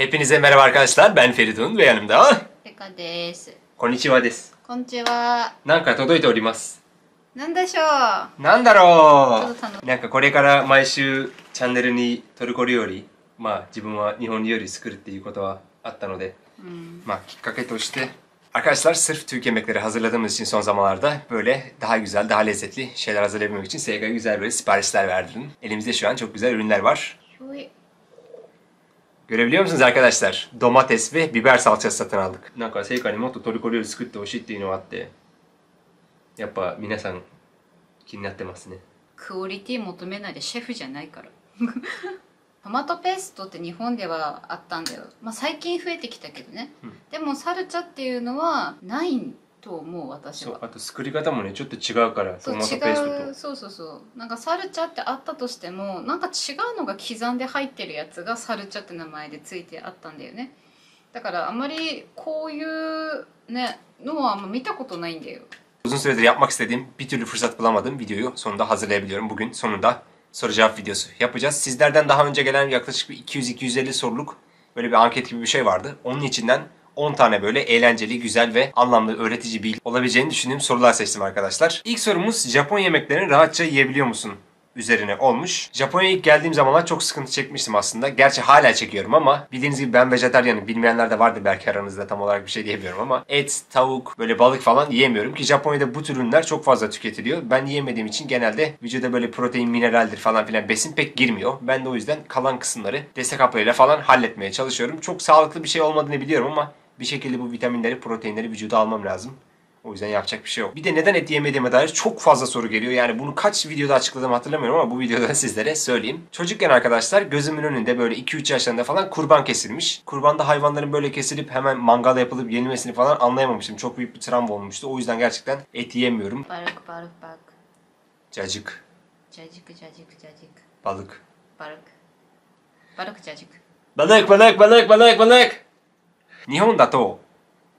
Hepinize merhaba arkadaşlar. Ben Feridun ve yanımda Seika desu. Konnichiwa desu. Konnichiwa. なんか届いております。なんでしょう。なんだろう。なんかこれから毎週チャンネルにトルコ料理、自分は日本料理作るっていうことはあったので、きっかけとしてarkadaşlar sırf Türk yemekleri hazırladığımız için son zamanlarda böyle daha güzel, daha lezzetli şeyler hazırlayabilmek için Seika'ya güzel böyle siparişler verdim. Elimizde şu an çok güzel ürünler var. Görebiliyor musunuz arkadaşlar? Domates ve biber salçası satın aldık. Nanka Seika ni motto toriko ryori sukutte hoshii ttei no atte. Yappa minasan kininnatte masu ne. Quality motomenai de şef janai kara. トマトペーストって日本ではあったんだよ。最近増えてきたけどね。でもサルチャっていうのはないと思う私は。そう、あと作り方もねちょっと違うからトマトペーストと。そうそうそう。なんかサルチャってあったとしてもなんか違うのが刻んで入ってるやつがサルチャって名前でついてあったんだよね。だからあんまりこういうねのはあんま見たことないんだよ。uzun süredir yapmak istediğim bir türlü fırsat bulamadığım videoyu sonunda hazırlayabiliyorum bugün sonunda.soru cevap videosu yapacağız. Sizlerden daha önce gelen yaklaşık 200-250 soruluk böyle bir anket gibi bir şey vardı. Onun içinden 10 tane böyle eğlenceli, güzel ve anlamlı öğretici bilgi olabileceğini düşündüğüm sorular seçtim arkadaşlar. İlk sorumuz Japon yemeklerini rahatça yiyebiliyor musun? Üzerine olmuş. Japonya'ya ilk geldiğim zamanlar çok sıkıntı çekmiştim aslında. Gerçi hala çekiyorum ama bildiğiniz gibi ben vejetaryenim. Bilmeyenler de vardı belki aranızda tam olarak bir şey diyemiyorum ama et, tavuk, böyle balık falan yiyemiyorum ki Japonya'da bu tür ürünler çok fazla tüketiliyor. Ben yiyemediğim için genelde vücuda böyle protein, mineraldir falan filan besin pek girmiyor. Ben de o yüzden kalan kısımları destek haplarıyla falan halletmeye çalışıyorum. Çok sağlıklı bir şey olmadığını biliyorum ama bir şekilde bu vitaminleri, proteinleri vücuda almam lazım. O yüzden yapacak bir şey yok. Bir de neden et yemediğime dair çok fazla soru geliyor. Yani bunu kaç videoda açıkladığımı hatırlamıyorum ama bu videoda sizlere söyleyeyim. Çocukken arkadaşlar gözümün önünde böyle 2-3 yaşlarında falan kurban kesilmiş. Kurbanda hayvanların böyle kesilip hemen mangala yapılıp yenilmesini falan anlayamamıştım. Çok büyük bir travma olmuştu. O yüzden gerçekten et yiyemiyorum. Balık balık bak. Cacık. Cacık cacık cacık. Balık. Balık. Balık cacık. Balık balık balık balık balık. Nihon da to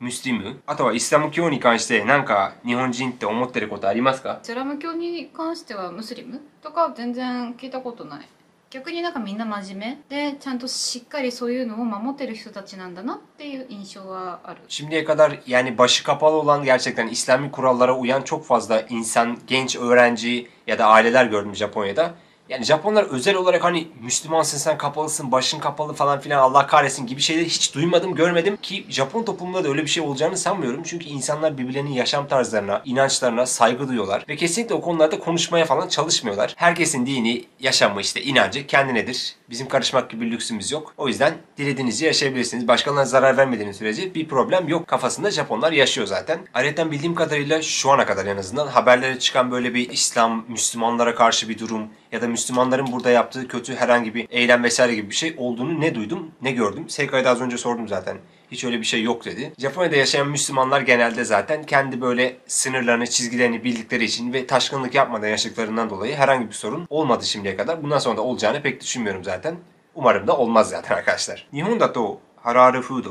ムスリム、あとはイスラム教に関してなんか日本人って思ってることありますか？イスラム教に関してはムスリムとか全然聞いたことない。逆になんかみんな真面目でちゃんとしっかりそういうのを守ってる人たちなんだなっていう印象はある。Şimdiye kadar yani başı kapalı olan gerçekten İslami kurallara uyan çok fazla insan, genç öğrenci ya da aileler gördüm Japonya'da.Yani Japonlar özel olarak hani Müslümansın sen kapalısın, başın kapalı falan filan Allah kahretsin gibi şeyleri hiç duymadım, görmedim ki Japon toplumunda da öyle bir şey olacağını sanmıyorum. Çünkü insanlar birbirlerinin yaşam tarzlarına, inançlarına saygı duyuyorlar ve kesinlikle o konularda konuşmaya falan çalışmıyorlar. Herkesin dini, yaşamı işte inancı kendinedir. Bizim karışmak gibi bir lüksümüz yok. O yüzden dilediğinizce yaşayabilirsiniz. Başkalarına zarar vermediğiniz sürece bir problem yok. Kafasında Japonlar yaşıyor zaten. Ayrıca bildiğim kadarıyla şu ana kadar en azından haberlere çıkan böyle bir İslam, Müslümanlara karşı bir durum ya da Müslümanların burada yaptığı kötü herhangi bir eylem vesaire gibi bir şey olduğunu ne duydum ne gördüm. Seika'ya az önce sordum zaten. Hiç öyle bir şey yok dedi. Japonya'da yaşayan Müslümanlar genelde zaten kendi böyle sınırlarını, çizgilerini bildikleri için ve taşkınlık yapmadan yaşadıklarından dolayı herhangi bir sorun olmadı şimdiye kadar. Bundan sonra da olacağını pek düşünmüyorum zaten. Umarım da olmaz zaten arkadaşlar. Nihon da to halal food,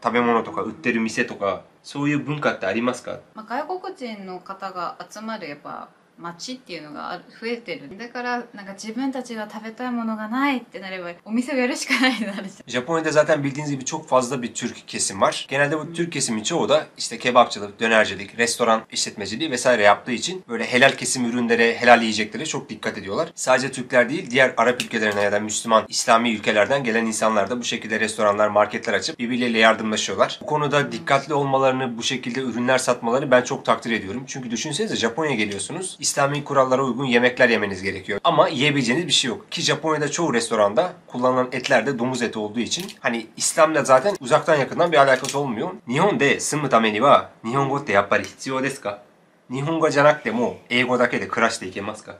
tabemono toka utteru mise toka souyu bunka tte arimasu ka? 外国人の方が集まるやっぱ街っていうのが増えてる。だからなんか自分たちが食べたいものがないってなればお店をやるしかないなるじゃん。Japonya'da zaten bildiğiniz gibi çok fazla bir Türk kesim var. Genelde bu Türk kesimi çoğu da işte kebapçılık, dönercilik, restoran işletmeciliği vesaire yaptığı için böyle helal kesim ürünlere, helal yiyeceklere çok dikkat ediyorlar. Sadece Türkler değil, diğer Arap ülkelerinden ya da Müslüman, İslami ülkelerden gelen insanlar da bu şekilde restoranlar, marketler açıp birbirleriyle yardımlaşıyorlar. Bu konuda dikkatli olmalarını, bu şekilde ürünler satmalarını ben çok takdir ediyorum. Çünkü düşünsenize Japonya'ya geliyorsunuz. İslami kurallara uygun yemekler yemeniz gerekiyor. Ama yiyebileceğiniz bir şey yok. Ki Japonya'da çoğu restoranda kullanılan etler de domuz eti olduğu için hani İslam'la zaten uzaktan yakından bir alakası olmuyor. Nihon de sumu tame ni wa Nihongo tte yappari hitsuyou desu ka? Nihongo janakute mo eigo dake de kurashite ikemasu ka?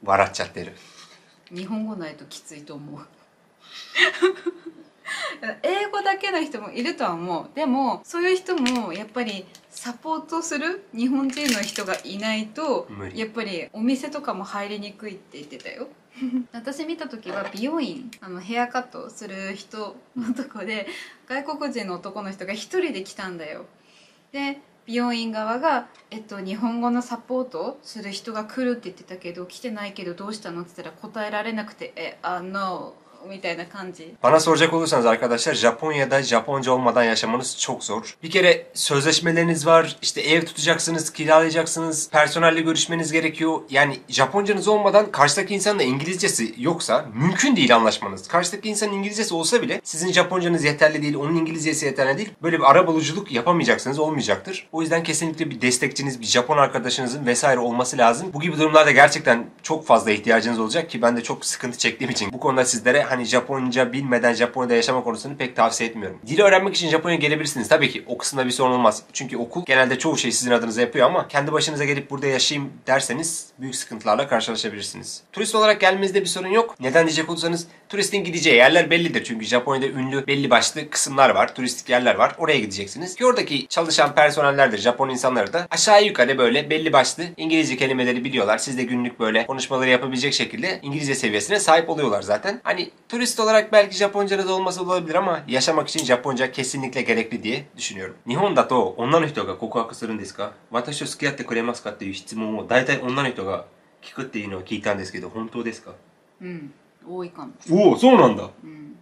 Waratchatte iru. Nihongo nai to kitsui to omou. 英語だけの人もいるとは思う。でもそういう人もやっぱりサポートする日本人の人がいないとやっぱりお店とかも入りにくいって言ってたよ。私見た時は美容院ヘアカットする人のとこで外国人の男の人が一人で来たんだよ。で美容院側が、日本語のサポートをする人が来るって言ってたけど来てないけどどうしたのって言ったら答えられなくて「あ、no」mi tane kanji. Bana soracak olursanız arkadaşlar Japonya'da Japonca olmadan yaşamanız çok zor. Bir kere sözleşmeleriniz var, işte ev tutacaksınız, kiralayacaksınız, personelle görüşmeniz gerekiyor. Yani Japoncanız olmadan karşıdaki insanla İngilizcesi yoksa mümkün değil anlaşmanız. Karşıdaki insanın İngilizcesi olsa bile sizin Japoncanız yeterli değil, onun İngilizcesi yeterli değil. Böyle bir arabuluculuk yapamayacaksınız, olmayacaktır. O yüzden kesinlikle bir destekçiniz, bir Japon arkadaşınızın vesaire olması lazım. Bu gibi durumlarda gerçekten çok fazla ihtiyacınız olacak ki ben de çok sıkıntı çektiğim için bu konuda sizlere hani Japonca bilmeden Japonya'da yaşama konusunu pek tavsiye etmiyorum. Dili öğrenmek için Japonya'ya gelebilirsiniz. Tabii ki o kısımda bir sorun olmaz. Çünkü okul genelde çoğu şeyi sizin adınıza yapıyor ama kendi başınıza gelip burada yaşayayım derseniz büyük sıkıntılarla karşılaşabilirsiniz. Turist olarak gelmenizde bir sorun yok. Neden diyecek olursanız turistin gideceği yerler bellidir. Çünkü Japonya'da ünlü belli başlı kısımlar var. Turistik yerler var. Oraya gideceksiniz. Ki oradaki çalışan personeller de Japon insanları da aşağı yukarı böyle belli başlı İngilizce kelimeleri biliyorlar. Siz de günlük böyle konuşmaları yapabilecek şekilde İngilizce seviyesine sahip oluyorlar zaten. Hani turist olarak belki Japoncanız olmasa olabilir ama yaşamak için Japonca kesinlikle gerekli diye düşünüyorum. Nihon da to onna no hito ga kokuhaku suru desu ka? Watashi to tsukiyatte kuremasu ka? という質問を大体女の人が聞くっていうのを聞いたんですけど、本当ですか？うん、多いかも。おお、そうなんだ。うん。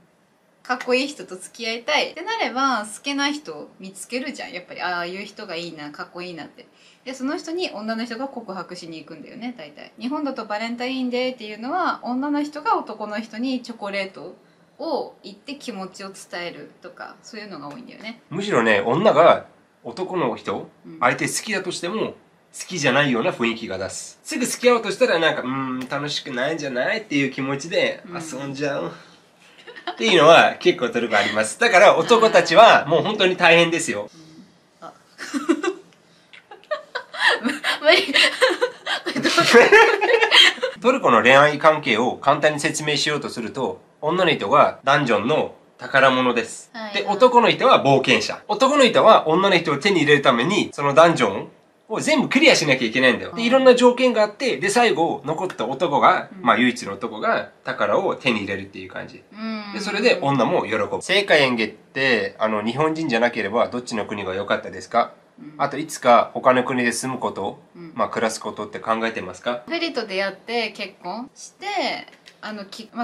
かっこいい人と付き合いたいってなれば好きな人を見つけるじゃん。やっぱりああいう人がいいな、かっこいいなって。でその人に女の人が告白しに行くんだよね、大体。日本だとバレンタインデーっていうのは女の人が男の人にチョコレートを言って気持ちを伝えるとかそういうのが多いんだよね。むしろね、女が男の人、相手好きだとしても。好きじゃないような雰囲気が出す。すぐ付き合おうとしたらなんか楽しくないんじゃないっていう気持ちで遊んじゃう。っていうのは結構トルコあります。だから男たちはもう本当に大変ですよ。あ、無理。トルコの恋愛関係を簡単に説明しようとすると、女の人がダンジョンの宝物です。で、男の人は冒険者。男の人は女の人を手に入れるためにそのダンジョンを全部クリアしなきゃいけないんだよ。で、いろんな条件があって、で、最後、残った男が、唯一の男が、宝を手に入れるっていう感じ。で、それで女も喜ぶ。Seika yengeって、日本人じゃなければ、どっちの国が良かったですか？あと、いつか他の国で住むこと、暮らすことって考えてますか？フリと出会って結婚して、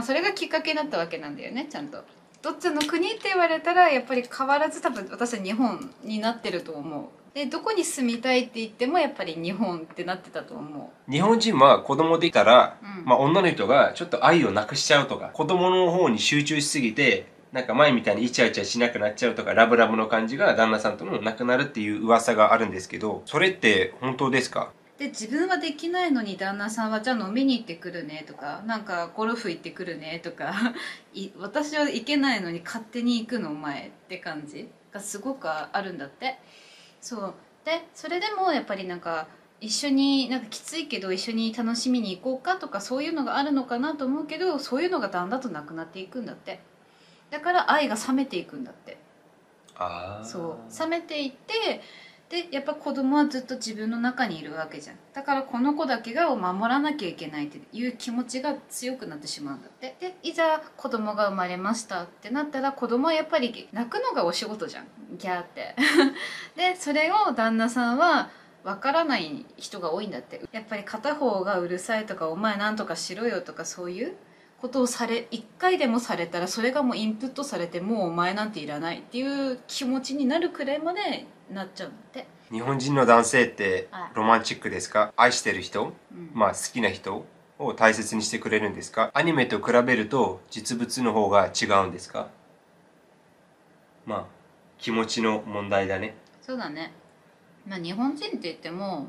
それがきっかけだったわけなんだよね、ちゃんと。どっちの国って言われたら、やっぱり変わらず多分、私は日本になってると思う。で、どこに住みたいって言ってもやっぱり日本ってなってたと思う。日本人は子供できたら、女の人がちょっと愛をなくしちゃうとか、子供の方に集中しすぎて、なんか前みたいにイチャイチャしなくなっちゃうとか、ラブラブの感じが旦那さんともなくなるっていう噂があるんですけど、それって本当ですか？で、自分はできないのに旦那さんはじゃあ飲みに行ってくるねとか、なんかゴルフ行ってくるねとか、私は行けないのに勝手に行くのお前って感じがすごくあるんだって。そうでそれでもやっぱりなんか一緒になんかきついけど一緒に楽しみに行こうかとかそういうのがあるのかなと思うけどそういうのがだんだんとなくなっていくんだって。だから愛が冷めていくんだって。そう冷めていってでやっぱ子供はずっと自分の中にいるわけじゃん。だからこの子だけを守らなきゃいけないっていう気持ちが強くなってしまうんだって。でいざ子供が生まれましたってなったら子供はやっぱり泣くのがお仕事じゃんギャーってでそれを旦那さんはわからない人が多いんだって。やっぱり片方がうるさいとかお前なんとかしろよとかそういうことを一回でもされたらそれがもうインプットされてもうお前なんていらないっていう気持ちになるくらいまでなっちゃうんだって。日本人の男性ってロマンチックですか？愛してる人、好きな人を大切にしてくれるんですか？アニメと比べると実物の方が違うんですか？気持ちの問題だね。そうだね。日本人って言っても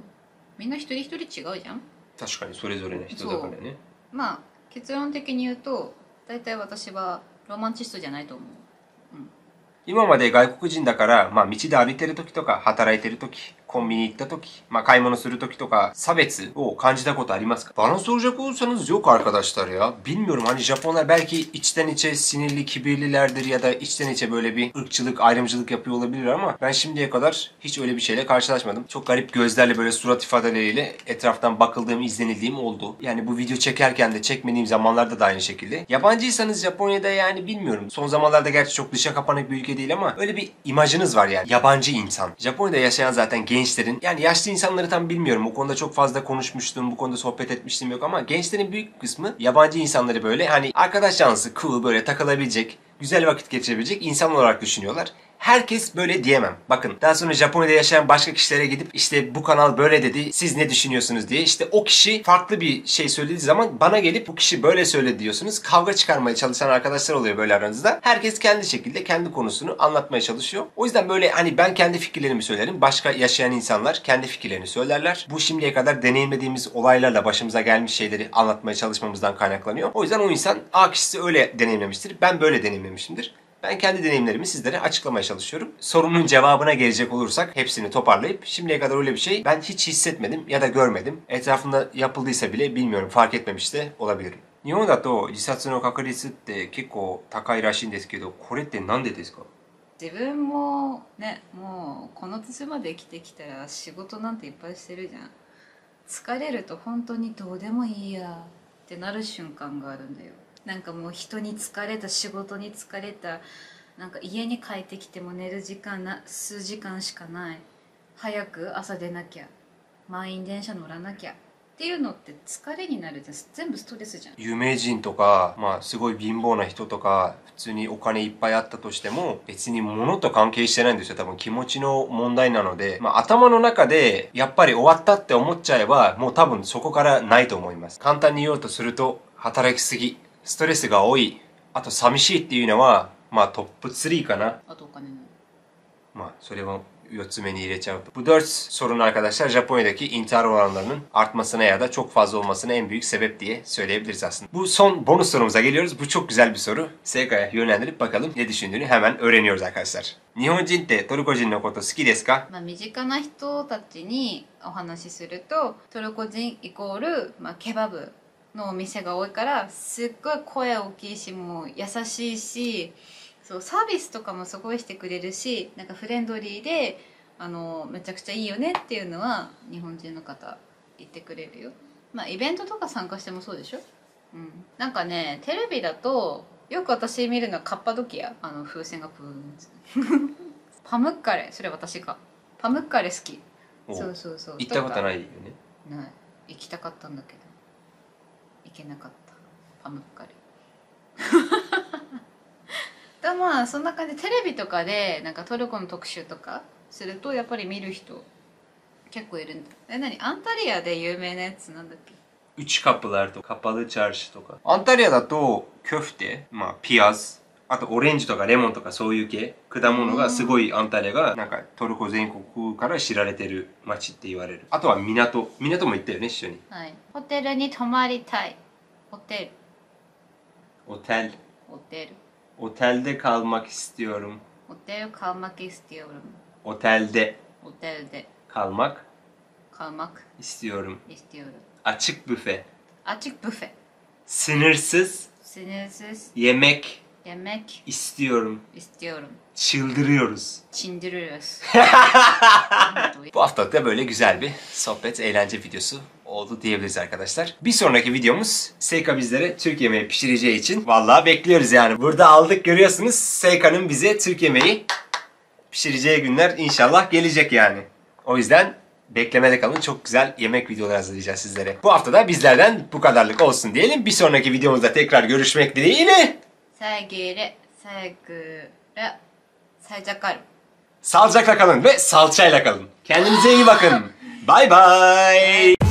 みんな一人一人違うじゃん。確かにそれぞれの人だからね。結論的に言うと、大体私はロマンチストじゃないと思う。今まで外国人だから、道で歩いてる時とか、働いてる時、コンビニ行った時、買い物する時とか、差別を感じたことありますか？Bana soracak olursanız yok arkadaşlar ya. Bilmiyorum hani Japonlar belki içten içe sinirli, kibirlilerdir ya da içten içe böyle bir ırkçılık, ayrımcılık yapıyor olabilir ama ben şimdiye kadar hiç öyle bir şeyle karşılaşmadım. Çok garip gözlerle böyle surat ifadeleriyle etraftan bakıldığım, izlenildiğim oldu. Yani bu video çekerken de çekmediğim zamanlarda da aynı şekilde. Yabancıysanız Japonya'da yani bilmiyorum. Son zamanlarda gerçi çok dışa kapanık bir ülke değil ama öyle bir imajınız var yani. Yabancı insan. Japonya'da yaşayan zaten genç gençlerin, yani yaşlı insanları tam bilmiyorum, bu konuda çok fazla konuşmuştum, bu konuda sohbet etmiştim yok ama gençlerin büyük kısmı yabancı insanları böyle hani arkadaş canlısı, cool böyle takılabilecek, güzel vakit geçirebilecek insan olarak düşünüyorlar. Herkes böyle diyemem. Bakın daha sonra Japonya'da yaşayan başka kişilere gidip işte bu kanal böyle dedi, siz ne düşünüyorsunuz diye. İşte o kişi farklı bir şey söylediği zaman bana gelip bu kişi böyle söyledi diyorsunuz. Kavga çıkarmaya çalışan arkadaşlar oluyor böyle aranızda. Herkes kendi şekilde kendi konusunu anlatmaya çalışıyor. O yüzden böyle hani ben kendi fikirlerimi söylerim. Başka yaşayan insanlar kendi fikirlerini söylerler. Bu şimdiye kadar deneyimlediğimiz olaylarla başımıza gelmiş şeyleri anlatmaya çalışmamızdan kaynaklanıyor. O yüzden o insan A kişisi öyle deneyimlemiştir. Ben böyle deneyimlemişimdir. Ben kendi deneyimlerimi sizlere açıklamaya çalışıyorum. Sorunun cevabına gelecek olursak hepsini toparlayıp şimdiye kadar öyle bir şey ben hiç hissetmedim ya da görmedim. Etrafında yapıldıysa bile bilmiyorum, fark etmemiş de olabilirim. 日本だと自殺の確率って結構高いらしいんですけど、これってなんでですか？自分もね、もうこの年まで生きてきたら仕事なんていっぱいしてるじゃん。疲れると本当にどうでもいいやってなる瞬間があるんだよ。なんかもう人に疲れた、仕事に疲れた、なんか家に帰ってきても寝る時間数時間しかない、早く朝出なきゃ、満員電車乗らなきゃっていうのって疲れになるじゃん、全部ストレスじゃん。有名人とか、まあすごい貧乏な人とか、普通にお金いっぱいあったとしても別に物と関係してないんですよ。多分気持ちの問題なので、まあ頭の中でやっぱり終わったって思っちゃえばもう多分そこからないと思います。簡単に言おうとすると働きすぎ。ストレスが多い。あと寂しいっていうのは、まあトップ3かな。あとお金ない。まあそれは4つ目に入れちゃうと。Bu dört sorun arkadaşlar Japonya'daki intihar oranlarının artmasına ya da çok fazla olmasına en büyük sebep diye söyleyebiliriz aslında. Bu son bonus sorumuza geliyoruz. Bu çok güzel bir soru. Seika'ya yönlendirip bakalım ne düşündüğünü hemen öğreniyoruz arkadaşlar. 日本人ってトルコ人のこと好きですか？まあ身近な人たちにお話しすると、トルコ人イコール、まあケバブのお店が多いからすっごい声大きいし、もう優しいし、そうサービスとかもすごいしてくれるし、なんかフレンドリーでめちゃくちゃいいよねっていうのは日本人の方言ってくれるよ。まあイベントとか参加してもそうでしょ、うん、なんかねテレビだとよく私見るのはカッパドキア、風船がプーンパムッカレ、それ私かパムッカレ好き。そうそうそう、行ったことないよね。ない、行きたかったんだけどいけなかった、パムッカレだ。まあそんな感じでテレビとかでなんかトルコの特集とかするとやっぱり見る人結構いるんだ。え、何アンタリアで有名なやつなんだっけ？ウチカプラルとカパルチャーシとか。アンタリアだとキョフテ、まあピアス、あとオレンジとかレモンとかそういう系果物がすごい、アンタリアがなんかトルコ全国から知られてる街って言われる。あとは港も行ったよね一緒に。はい。ホテルに泊まりたい。Otelde kalmak istiyorum. Otelde kalmak istiyorum. Açık büfe. Sınırsız yemek istiyorum. Çıldırıyoruz. Bu hafta da böyle güzel bir sohbet, eğlence videosu oldu diyebiliriz arkadaşlar. Bir sonraki videomuz Seika bizlere Türk yemeği pişireceği için vallahi bekliyoruz yani. Burada aldık, görüyorsunuz. Seika'nın bize Türk yemeği pişireceği günler inşallah gelecek yani. O yüzden beklemede kalın. Çok güzel yemek videoları hazırlayacağız sizlere. Bu hafta da bizlerden bu kadarlık olsun diyelim. Bir sonraki videomuzda tekrar görüşmek dileğiyle. Sağlıcakla kalın ve salçayla kalın. Kendinize iyi bakın. Bye bye.